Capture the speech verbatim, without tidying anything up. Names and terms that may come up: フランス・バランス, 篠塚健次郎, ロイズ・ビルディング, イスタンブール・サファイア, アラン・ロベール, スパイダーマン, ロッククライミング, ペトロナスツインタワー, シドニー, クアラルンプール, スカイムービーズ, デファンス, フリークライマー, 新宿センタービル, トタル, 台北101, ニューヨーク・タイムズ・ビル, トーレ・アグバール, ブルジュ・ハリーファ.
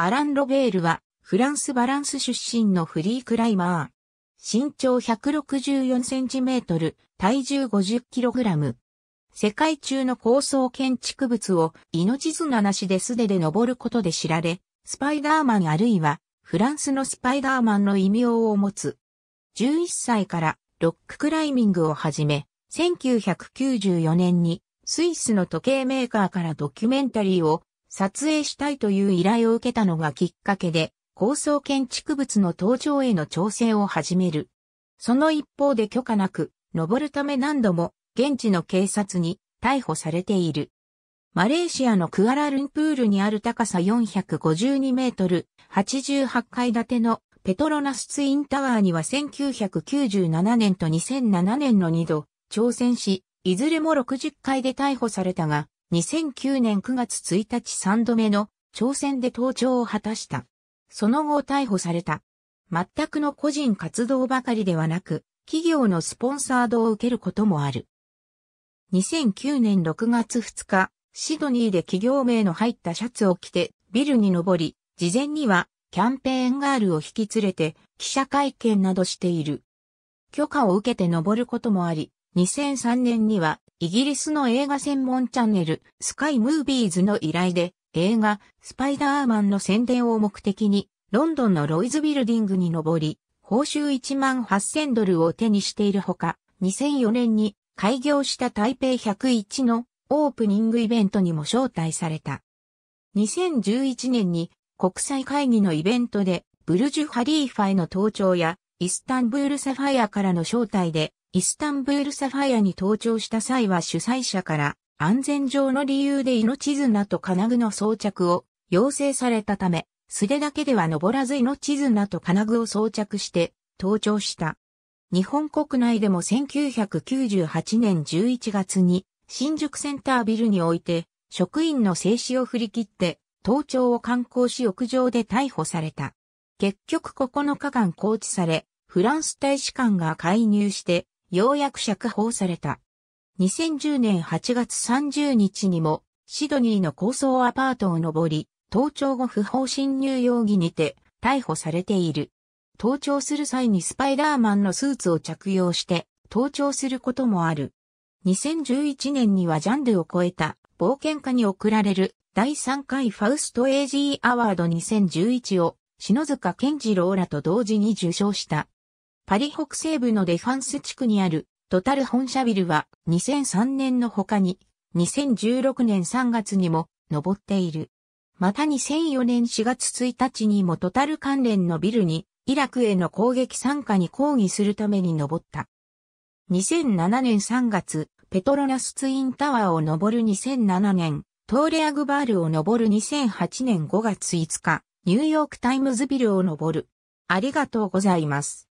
アラン・ロベールはフランス・バランス出身のフリークライマー。身長ひゃくろくじゅうよんセンチメートル、体重ごじゅっキログラム。世界中の高層建築物を命綱なしで素手で登ることで知られ、スパイダーマンあるいはフランスのスパイダーマンの異名を持つ。じゅういっさいからロッククライミングを始め、せんきゅうひゃくきゅうじゅうよねんにスイスの時計メーカーからドキュメンタリーを撮影したいという依頼を受けたのがきっかけで、高層建築物の登頂への調整を始める。その一方で許可なく、登るため何度も現地の警察に逮捕されている。マレーシアのクアラルンプールにある高さよんひゃくごじゅうにメートル、はちじゅうはちかいだてのペトロナスツインタワーにはせんきゅうひゃくきゅうじゅうななねんとにせんななねんのにど挑戦し、いずれもろくじゅっかいで逮捕されたが、にせんきゅうねんくがつついたちさんどめの挑戦で登頂を果たした。その後逮捕された。全くの個人活動ばかりではなく、企業のスポンサードを受けることもある。にせんきゅうねんろくがつふつか、シドニーで企業名の入ったシャツを着てビルに登り、事前にはキャンペーンガールを引き連れて記者会見などしている。許可を受けて登ることもあり、にせんさんねんにはイギリスの映画専門チャンネルスカイムービーズの依頼で映画スパイダーマンの宣伝を目的にロンドンのロイズビルディングに登り報酬いちまんはっせんドルを手にしているほかにせんよねんに開業した台北ひゃくいちのオープニングイベントにも招待された。にせんじゅういちねんに国際会議のイベントでブルジュ・ハリーファへの登頂やイスタンブールサファイアからの招待でイスタンブールサファイアに登頂した際は主催者から安全上の理由で命綱と金具の装着を要請されたため、素手だけでは登らず命綱と金具を装着して登頂した。日本国内でもせんきゅうひゃくきゅうじゅうはちねんじゅういちがつに新宿センタービルにおいて職員の制止を振り切って登頂を敢行し屋上で逮捕された。結局ここのかかん拘置され、フランス大使館が介入して、ようやく釈放された。にせんじゅうねんはちがつさんじゅうにちにも、シドニーの高層アパートを登り、登頂後不法侵入容疑にて逮捕されている。登頂する際にスパイダーマンのスーツを着用して、登頂することもある。にせんじゅういちねんにはジャンルを超えた冒険家に贈られるだいさんかいファウスト・エージー・アワードにせんじゅういちを、篠塚健次郎らと同時に受賞した。パリ北西部のデファンス地区にあるトタル本社ビルはにせんさんねんの他ににせんじゅうろくねんさんがつにも登っている。またにせんよねんしがつついたちにもトタル関連のビルにイラクへの攻撃参加に抗議するために登った。にせんななねんさんがつペトロナスツインタワーを登るにせんななねんトーレアグバールを登るにせんはちねんごがついつかニューヨークタイムズビルを登る。ありがとうございます。